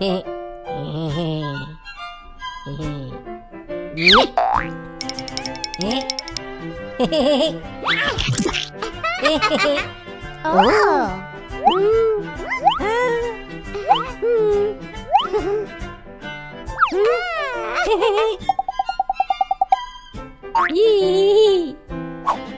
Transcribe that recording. Oh. Yee!